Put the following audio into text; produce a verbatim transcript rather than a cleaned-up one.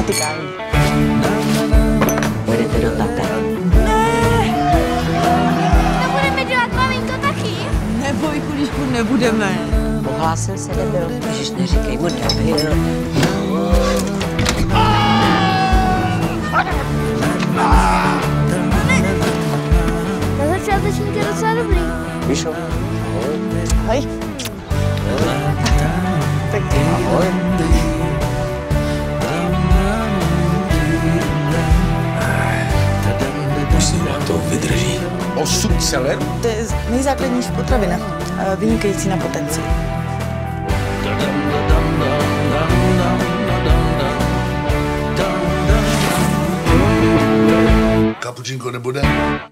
Vatikán. Budete do kape. Ne! Nebudeme dělat, maminko, taky? Neboj, Kulíšku, nebudeme. Pohlásil se, nebyl. Ježiš, neříkej mu debil. Na začátečník je docela dobrý. Mišo. Ahoj. Tak ty. Ahoj. osm celer? To je nejzákladnější potravina, vynikající na potenci. Kapučinko nebude?